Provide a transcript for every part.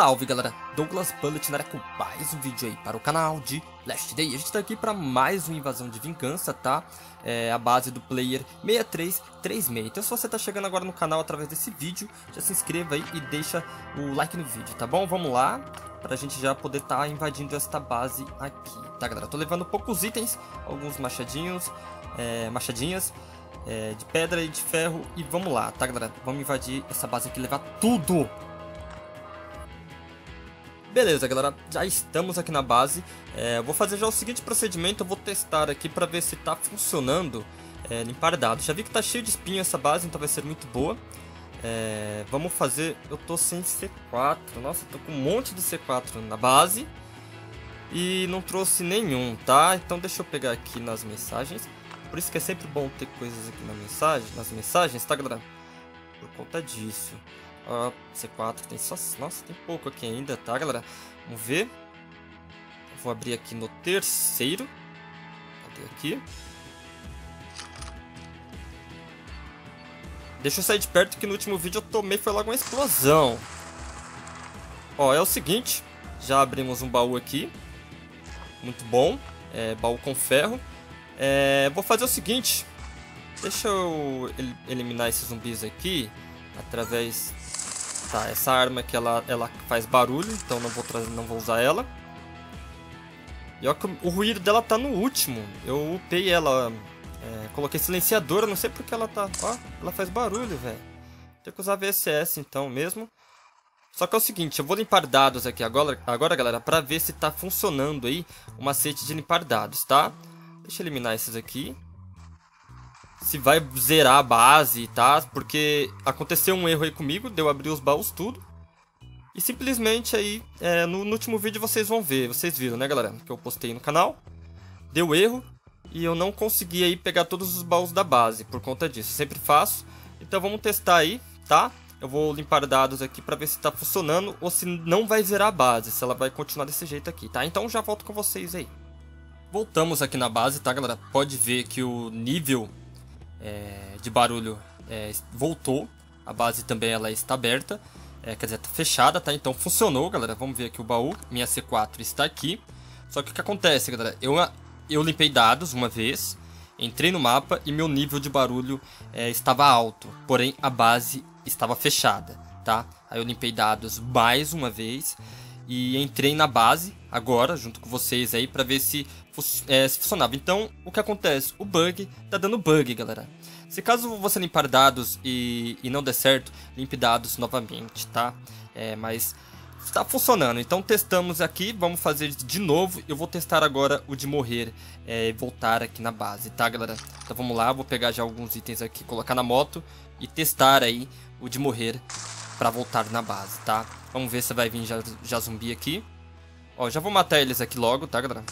Salve galera, Douglas Bullet na área com mais um vídeo aí para o canal de Last Day. A gente tá aqui para mais uma invasão de vingança, tá? É a base do Player6336. Então se você tá chegando agora no canal através desse vídeo, já se inscreva aí e deixa o like no vídeo, tá bom? Vamos lá, pra gente já poder tá invadindo esta base aqui, tá galera? Tô levando poucos itens, alguns machadinhas de pedra e de ferro. E vamos lá, tá galera? Vamos invadir essa base aqui, levar tudo! Beleza galera, já estamos aqui na base. Vou fazer já o seguinte procedimento. Eu vou testar aqui para ver se tá funcionando. Limpar dados. Já vi que tá cheio de espinho essa base, então vai ser muito boa. Vamos fazer. Eu tô sem C4. Nossa, tô com um monte de C4 na base e não trouxe nenhum, tá? Então deixa eu pegar aqui nas mensagens. Por isso que é sempre bom ter coisas aqui na mensagem, nas mensagens, tá galera? Por conta disso. C4 tem só... Nossa, tem pouco aqui ainda, tá galera? Vamos ver. Vou abrir aqui no terceiro. Cadê aqui? Deixa eu sair de perto que no último vídeo eu tomei, foi logo uma explosão. Ó, é o seguinte. Já abrimos um baú aqui. Muito bom. Baú com ferro. Vou fazer o seguinte. Deixa eu eliminar esses zumbis aqui. Através... Tá, essa arma aqui, ela faz barulho, então não vou usar ela. E ó, o ruído dela tá no último. Eu upei ela, coloquei silenciador, não sei porque ela tá... Ó, ela faz barulho, velho. Tem que usar VSS então mesmo. Só que é o seguinte, eu vou limpar dados aqui agora galera, pra ver se tá funcionando aí o macete de limpar dados, tá? Deixa eu eliminar esses aqui. Se vai zerar a base, tá? Porque aconteceu um erro aí comigo, deu abrir os baús tudo. E simplesmente aí, no último vídeo vocês vão ver, vocês viram, né galera? Que eu postei no canal, deu erro e eu não consegui aí pegar todos os baús da base por conta disso, eu sempre faço. Então vamos testar aí, tá? Eu vou limpar dados aqui pra ver se tá funcionando ou se não vai zerar a base, se ela vai continuar desse jeito aqui, tá? Então já volto com vocês aí. Voltamos aqui na base, tá galera? Pode ver que o nível... de barulho voltou. A base também ela está aberta, quer dizer, está fechada, tá? Então funcionou, galera. Vamos ver aqui o baú. Minha C4 está aqui. Só que o que acontece, galera? Eu limpei dados uma vez, entrei no mapa e meu nível de barulho estava alto, porém a base estava fechada, tá? Aí eu limpei dados mais uma vez e entrei na base agora, junto com vocês aí, pra ver se funcionava. Então, o que acontece? O bug tá dando bug, galera. Se caso você limpar dados e não der certo, limpe dados novamente, tá? Mas tá funcionando. Então, testamos aqui, vamos fazer de novo. Eu vou testar agora o de morrer e voltar aqui na base, tá, galera? Então, vamos lá, vou pegar já alguns itens aqui, colocar na moto e testar aí o de morrer pra voltar na base, tá? Vamos ver se vai vir já zumbi aqui. Ó, já vou matar eles aqui logo, tá, galera?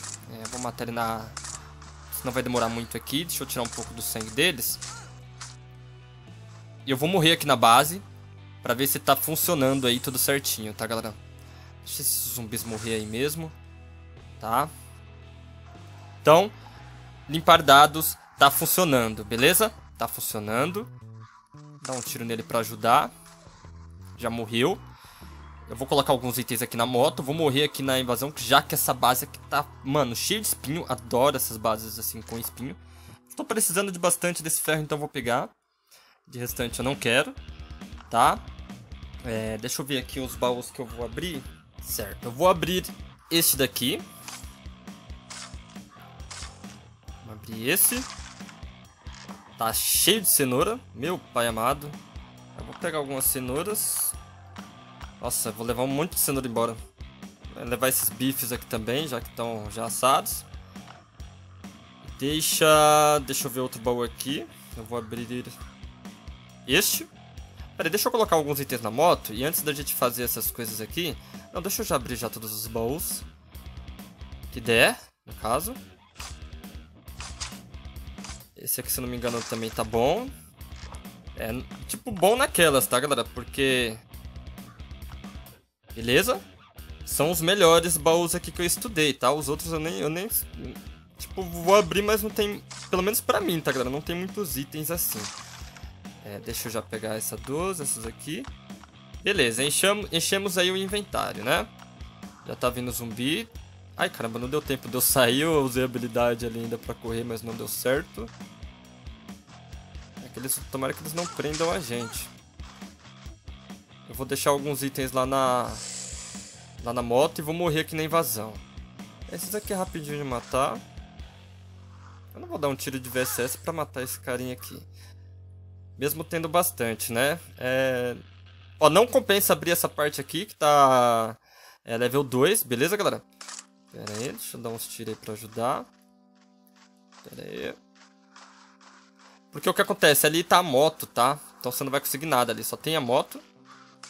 Vou matar ele na... Senão vai demorar muito aqui. Deixa eu tirar um pouco do sangue deles. E eu vou morrer aqui na base pra ver se tá funcionando aí tudo certinho, tá, galera? Deixa esses zumbis morrer aí mesmo, tá? Então, limpar dados tá funcionando, beleza? Tá funcionando. Dá um tiro nele pra ajudar. Já morreu. Eu vou colocar alguns itens aqui na moto. Vou morrer aqui na invasão, já que essa base aqui tá, mano, cheia de espinho. Adoro essas bases assim com espinho. Estou precisando de bastante desse ferro, então vou pegar. De restante eu não quero, tá? Deixa eu ver aqui os baús que eu vou abrir. Certo, eu vou abrir este daqui. Vou abrir esse. Tá cheio de cenoura, meu pai amado. Eu vou pegar algumas cenouras. Nossa, vou levar um monte de cenoura embora. Vou levar esses bifes aqui também, já que estão já assados. Deixa eu ver outro baú aqui. Eu vou abrir este. Peraí, deixa eu colocar alguns itens na moto. E antes da gente fazer essas coisas aqui... Não, deixa eu já abrir já todos os baús que der, no caso. Esse aqui, se não me engano, também tá bom. Tipo, bom naquelas, tá, galera? Porque... Beleza? São os melhores baús aqui que eu estudei, tá? Os outros eu nem... Tipo, vou abrir, mas não tem... Pelo menos pra mim, tá, galera? Não tem muitos itens assim. Deixa eu já pegar essa 12, essas aqui. Beleza, enchemos aí o inventário, né? Já tá vindo zumbi. Ai, caramba, não deu tempo de eu sair. Eu usei a habilidade ali ainda pra correr, mas não deu certo. É que eles, tomara que eles não prendam a gente. Eu vou deixar alguns itens lá na moto e vou morrer aqui na invasão. Esses aqui é rapidinho de matar. Eu não vou dar um tiro de VSS pra matar esse carinha aqui. Mesmo tendo bastante, né? Ó, não compensa abrir essa parte aqui que tá... É level 2, beleza, galera? Pera aí, deixa eu dar uns tiros aí pra ajudar. Pera aí. Porque o que acontece? Ali tá a moto, tá? Então você não vai conseguir nada ali, só tem a moto.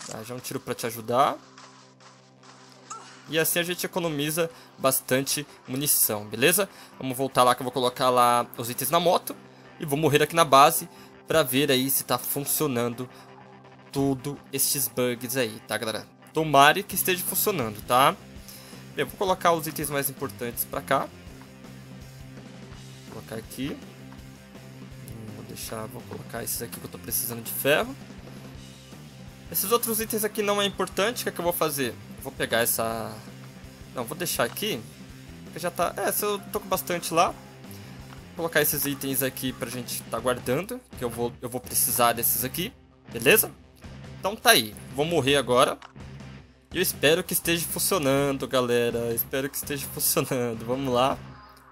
Tá, já um tiro pra te ajudar. E assim a gente economiza bastante munição, beleza? Vamos voltar lá que eu vou colocar lá os itens na moto. E vou morrer aqui na base pra ver aí se tá funcionando tudo estes bugs aí, tá, galera? Tomara que esteja funcionando, tá? Eu vou colocar os itens mais importantes pra cá. Vou colocar aqui. Vou colocar esses aqui que eu tô precisando de ferro. Esses outros itens aqui não é importante. O que é que eu vou fazer? Eu vou pegar essa... Não, vou deixar aqui. Porque já tá... se eu tô com bastante lá. Vou colocar esses itens aqui pra gente tá guardando. Que eu vou precisar desses aqui. Beleza? Então tá aí. Vou morrer agora. Eu espero que esteja funcionando, galera. Eu espero que esteja funcionando. Vamos lá.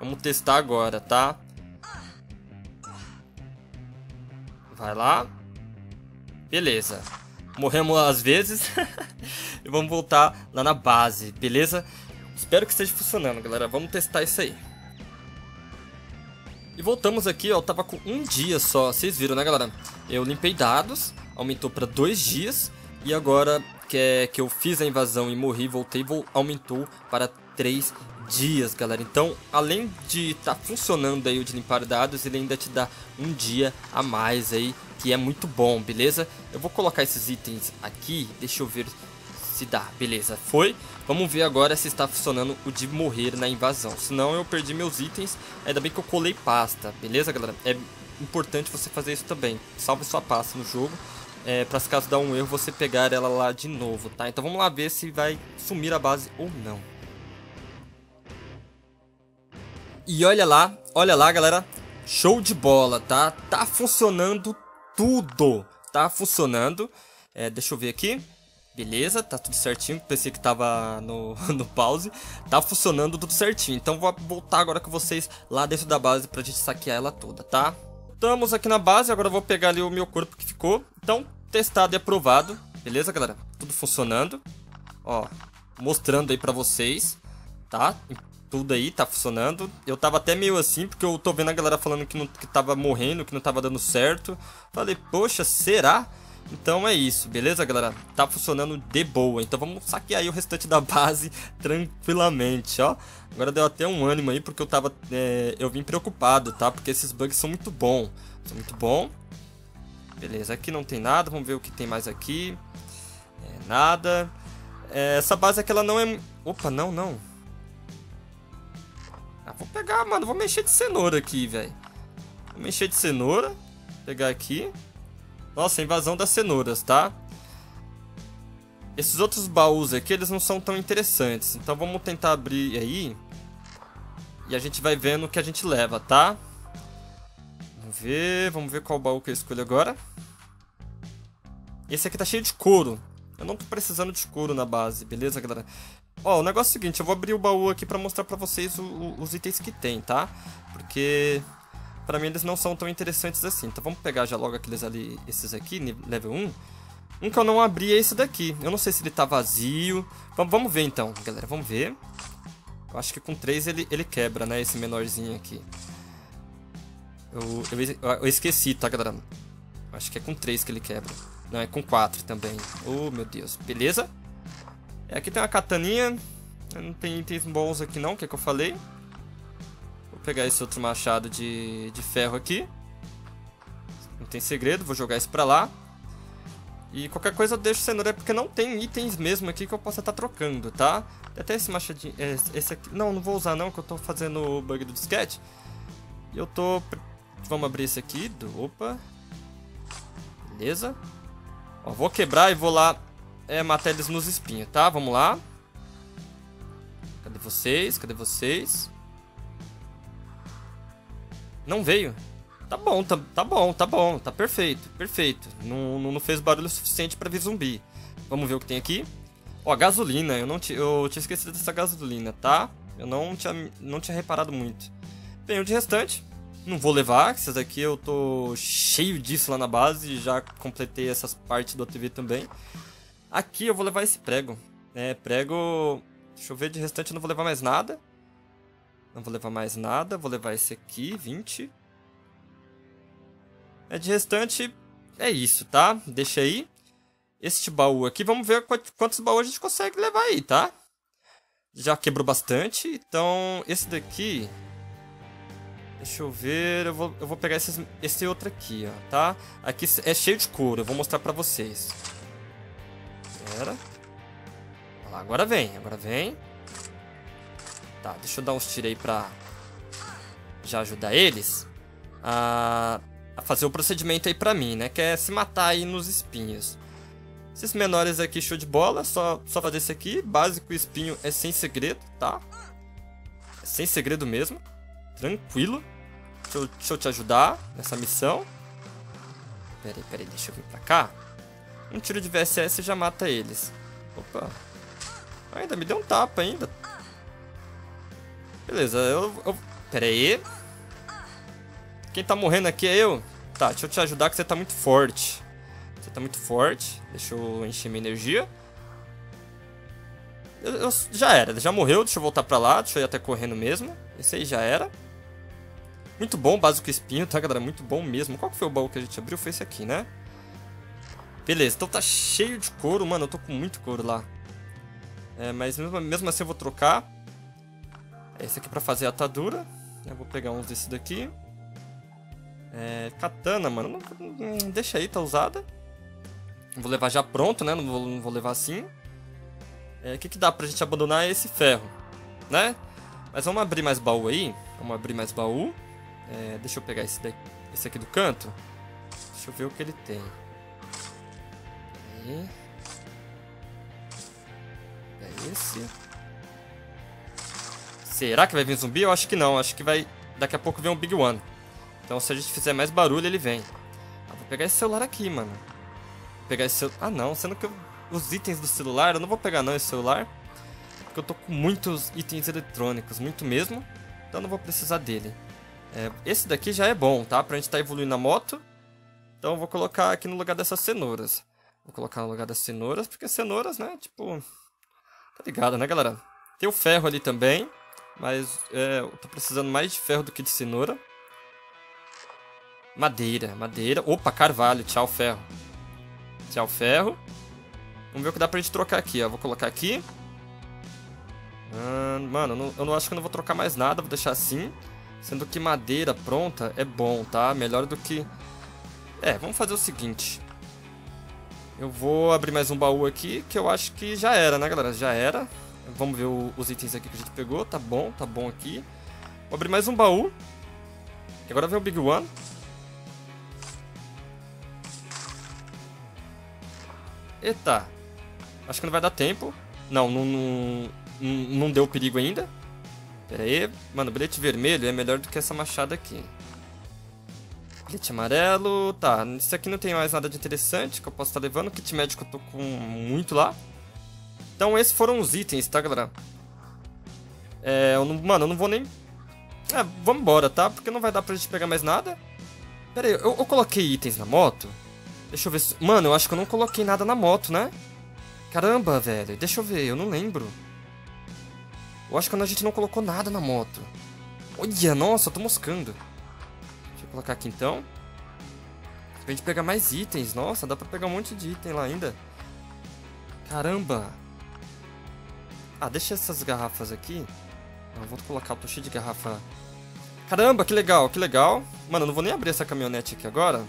Vamos testar agora, tá? Vai lá. Beleza. Morremos às vezes. E vamos voltar lá na base, beleza? Espero que esteja funcionando, galera. Vamos testar isso aí. E voltamos aqui, ó. Eu tava com um dia só. Vocês viram, né, galera? Eu limpei dados. Aumentou pra 2 dias. E agora... que eu fiz a invasão e morri, voltei, aumentou para 3 dias, galera. Então, além de estar funcionando aí o de limpar dados, ele ainda te dá um dia a mais aí, que é muito bom, beleza? Eu vou colocar esses itens aqui, deixa eu ver se dá, beleza, foi. Vamos ver agora se está funcionando o de morrer na invasão, senão eu perdi meus itens, ainda bem que eu colei pasta, beleza, galera? É importante você fazer isso também, salve sua pasta no jogo. Pra se caso dar um erro, você pegar ela lá de novo, tá? Então vamos lá ver se vai sumir a base ou não. E olha lá, galera. Show de bola, tá? Tá funcionando tudo. Tá funcionando. Deixa eu ver aqui. Beleza, tá tudo certinho. Pensei que tava no pause. Tá funcionando tudo certinho. Então vou voltar agora com vocês lá dentro da base pra gente saquear ela toda, tá? Estamos aqui na base, agora eu vou pegar ali o meu corpo que ficou. Então, testado e aprovado. Beleza, galera? Tudo funcionando. Ó, mostrando aí pra vocês. Tá? Tudo aí tá funcionando. Eu tava até meio assim, porque eu tô vendo a galera falando que tava morrendo, que não tava dando certo. Falei, poxa, será? Então é isso, beleza, galera? Tá funcionando de boa. Então vamos saquear aí o restante da base tranquilamente, ó. Agora deu até um ânimo aí, porque eu tava... eu vim preocupado, tá? Porque esses bugs são muito bons. São muito bom. Beleza, aqui não tem nada. Vamos ver o que tem mais aqui. Nada. Essa base aqui, ela não é... Opa, não, não. Ah, vou pegar, mano. Vou mexer de cenoura aqui, velho. Vou mexer de cenoura. Pegar aqui. Nossa, invasão das cenouras, tá? Esses outros baús aqui, eles não são tão interessantes. Então vamos tentar abrir aí. E a gente vai vendo o que a gente leva, tá? Vamos ver qual baú que eu escolho agora. Esse aqui tá cheio de couro. Eu não tô precisando de couro na base, beleza, galera? Ó, o negócio é o seguinte, eu vou abrir o baú aqui pra mostrar pra vocês os itens que tem, tá? Porque pra mim eles não são tão interessantes assim. Então vamos pegar já logo aqueles ali, esses aqui, level 1. Um que eu não abri é esse daqui. Eu não sei se ele tá vazio. Vamos ver então, galera. Vamos ver. Eu acho que com 3 ele quebra, né? Esse menorzinho aqui. Eu esqueci, tá, galera? Acho que é com 3 que ele quebra. Não, é com 4 também. Oh, meu Deus. Beleza? Aqui tem uma kataninha. Não tem itens bons aqui não, que eu falei. Vou pegar esse outro machado de ferro aqui. Não tem segredo. Vou jogar isso pra lá. E qualquer coisa eu deixo cenoura, porque não tem itens mesmo aqui que eu possa estar trocando, tá? Até esse machadinho, esse aqui... Não, não vou usar não, que eu tô fazendo o bug do disquete. E eu tô... Vamos abrir esse aqui. Opa. Beleza. Ó, vou quebrar e vou lá matar eles nos espinhos, tá? Vamos lá. Cadê vocês? Cadê vocês? Não veio? Tá bom, tá bom. Tá perfeito, perfeito. Não fez barulho suficiente pra vir zumbi. Vamos ver o que tem aqui. Ó, gasolina. Eu tinha esquecido dessa gasolina, tá? Eu não tinha reparado muito. Tem o de restante. Não vou levar, essas daqui eu tô cheio disso lá na base. Já completei essas partes do ATV também. Aqui eu vou levar esse prego. É, prego... Deixa eu ver, de restante eu não vou levar mais nada. Não vou levar mais nada. Vou levar esse aqui, 20. É, de restante é isso, tá? Deixa aí. Este baú aqui, vamos ver quantos baús a gente consegue levar aí, tá? Já quebrou bastante. Então, esse daqui... Deixa eu ver, eu vou pegar esse outro aqui, ó, tá? Aqui é cheio de couro, eu vou mostrar pra vocês. Pera. Olha lá, agora vem, Tá, deixa eu dar uns tiros aí pra já ajudar eles a fazer o procedimento aí pra mim, né? Que é se matar aí nos espinhos. Esses menores aqui, show de bola, só fazer esse aqui. Básico, espinho é sem segredo, tá? É sem segredo mesmo. Tranquilo. Deixa eu te ajudar nessa missão. Pera aí, deixa eu vir pra cá. Um tiro de VSS já mata eles. Opa. Ainda me deu um tapa ainda. Beleza, Pera aí. Quem tá morrendo aqui é eu. Tá, deixa eu te ajudar que você tá muito forte. Você tá muito forte. Deixa eu encher minha energia. Já era, já morreu. Deixa eu voltar pra lá, deixa eu ir até correndo mesmo. Esse aí já era. Muito bom, básico espinho, tá, galera? Muito bom mesmo. Qual que foi o baú que a gente abriu? Foi esse aqui, né? Beleza, então tá cheio de couro. Mano, eu tô com muito couro lá. É, mas mesmo assim eu vou trocar. Esse aqui pra fazer a atadura. Eu vou pegar uns desse daqui. É, katana, mano. Não, deixa aí, tá usada. Vou levar já pronto, né? Não vou levar assim. É, o que que dá pra gente abandonar é esse ferro, né? Mas vamos abrir mais baú aí. Vamos abrir mais baú. É, deixa eu pegar esse daqui, esse aqui do canto. Deixa eu ver o que ele tem. Aí. É esse. Será que vai vir zumbi? Eu acho que não. Acho que vai... Daqui a pouco vem um Big One. Então se a gente fizer mais barulho, ele vem. Ah, vou pegar esse celular aqui, mano. Vou pegar esse celular... Ah, não. Sendo que eu... Os itens do celular... Eu não vou pegar, não, esse celular. Eu tô com muitos itens eletrônicos, muito mesmo. Então não vou precisar dele. É, esse daqui já é bom, tá? Pra gente tá evoluindo a moto. Então eu vou colocar aqui no lugar dessas cenouras. Vou colocar no lugar das cenouras, porque cenouras, né? Tipo... Tá ligado, né, galera? Tem o ferro ali também. Mas eu tô precisando mais de ferro do que de cenoura. Madeira, madeira. Opa, carvalho. Tchau, ferro. Tchau, ferro. Vamos ver o que dá pra gente trocar aqui, ó. Vou colocar aqui. Mano, eu não acho que eu não vou trocar mais nada. Vou deixar assim. Sendo que madeira pronta é bom, tá? Melhor do que... É, vamos fazer o seguinte. Eu vou abrir mais um baú aqui, que eu acho que já era, né, galera? Já era. Vamos ver os itens aqui que a gente pegou. Tá bom aqui. Vou abrir mais um baú. E agora vem o Big One. Eita. Acho que não vai dar tempo. Não deu perigo ainda. Pera aí. Mano, bilhete vermelho é melhor do que essa machada aqui. Bilhete amarelo. Tá, isso aqui não tem mais nada de interessante que eu posso estar levando. Kit médico eu tô com muito lá. Então esses foram os itens, tá, galera? É, eu não vou nem... É, vamos embora, tá? Porque não vai dar pra gente pegar mais nada. Pera aí, eu coloquei itens na moto? Deixa eu ver se... Mano, eu acho que eu não coloquei nada na moto, né? Caramba, velho. Deixa eu ver, eu não lembro. Eu acho que a gente não colocou nada na moto. Olha, nossa, eu tô moscando. Deixa eu colocar aqui então. Pra gente pegar mais itens. Nossa, dá pra pegar um monte de item lá ainda. Caramba. Ah, deixa essas garrafas aqui. Eu vou colocar, eu tô cheio de garrafa. Caramba, que legal, que legal. Mano, eu não vou nem abrir essa caminhonete aqui agora.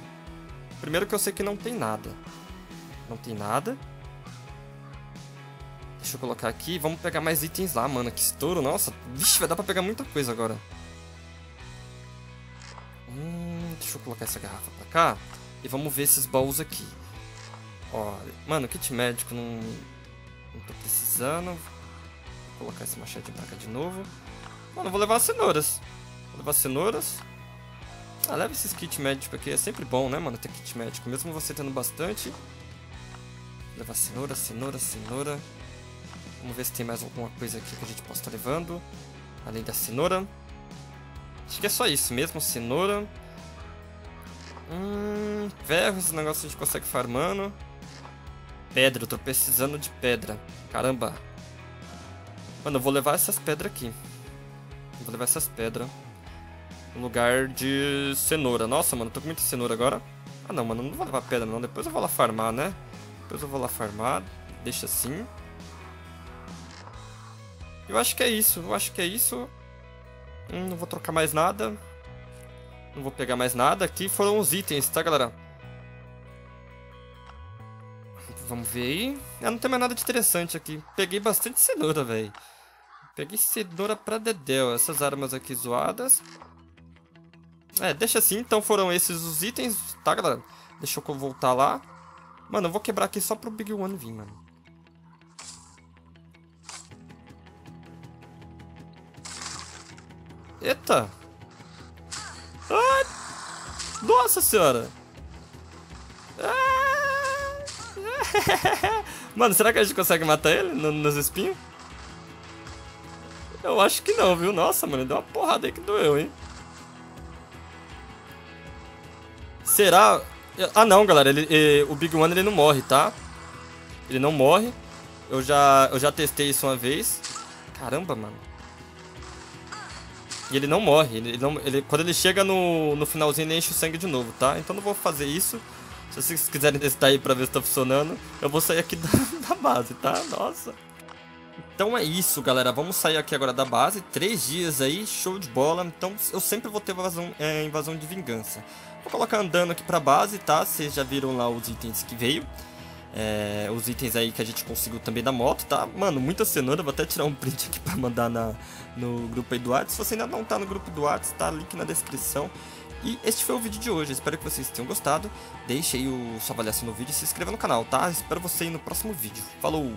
Primeiro que eu sei que não tem nada. Não tem nada. Deixa eu colocar aqui. Vamos pegar mais itens lá, mano. Que estouro, nossa. Vixe, vai dar pra pegar muita coisa agora. Deixa eu colocar essa garrafa pra cá. E vamos ver esses baús aqui. Ó, mano, kit médico não tô precisando. Vou colocar esse machado de placa de novo. Mano, vou levar as cenouras. Vou levar as cenouras. Ah, leva esses kits médicos aqui. É sempre bom, né, mano, ter kit médico. Mesmo você tendo bastante. Vou levar cenoura, cenoura, cenoura. Vamos ver se tem mais alguma coisa aqui que a gente possa estar levando. Além da cenoura. Acho que é só isso mesmo, cenoura. Ferro, esse negócio a gente consegue farmando. Pedra, eu tô precisando de pedra. Caramba. Mano, eu vou levar essas pedras aqui. Vou levar essas pedras. No lugar de cenoura. Nossa, mano, eu tô com muita cenoura agora. Ah, não, mano, não vou levar pedra não. Depois eu vou lá farmar, né? Depois eu vou lá farmar. Deixa assim. Eu acho que é isso. Eu acho que é isso. Não vou trocar mais nada. Não vou pegar mais nada. Aqui foram os itens, tá, galera? Vamos ver aí. Ah, não tem mais nada de interessante aqui. Peguei bastante cenoura, velho. Peguei cenoura pra dedéu. Essas armas aqui zoadas. É, deixa assim. Então foram esses os itens, tá, galera? Deixa eu voltar lá. Mano, eu vou quebrar aqui só pro Big One vir, mano. Eita. Ah, nossa senhora. Ah. Mano, será que a gente consegue matar ele nos espinhos? Eu acho que não, viu? Nossa, mano, deu uma porrada aí que doeu, hein? Será? Ah, não, galera, o Big One ele não morre, tá? Ele não morre. Eu já testei isso uma vez. Caramba, mano. E ele não morre, quando ele chega no finalzinho ele enche o sangue de novo, tá? Então não vou fazer isso. Se vocês quiserem testar aí pra ver se tá funcionando, eu vou sair aqui da base, tá? Nossa. Então é isso, galera. Vamos sair aqui agora da base. 3 dias aí, show de bola. Então eu sempre vou ter invasão de vingança. Vou colocar andando aqui pra base, tá? Vocês já viram lá os itens que veio. Os itens aí que a gente conseguiu também da moto, tá? Mano, muita cenoura, vou até tirar um print aqui pra mandar no grupo aí do WhatsApp. Se você ainda não tá no grupo do WhatsApp, tá link na descrição. E este foi o vídeo de hoje, espero que vocês tenham gostado. Deixe aí sua avaliação no vídeo e se inscreva no canal, tá? Espero você aí no próximo vídeo. Falou!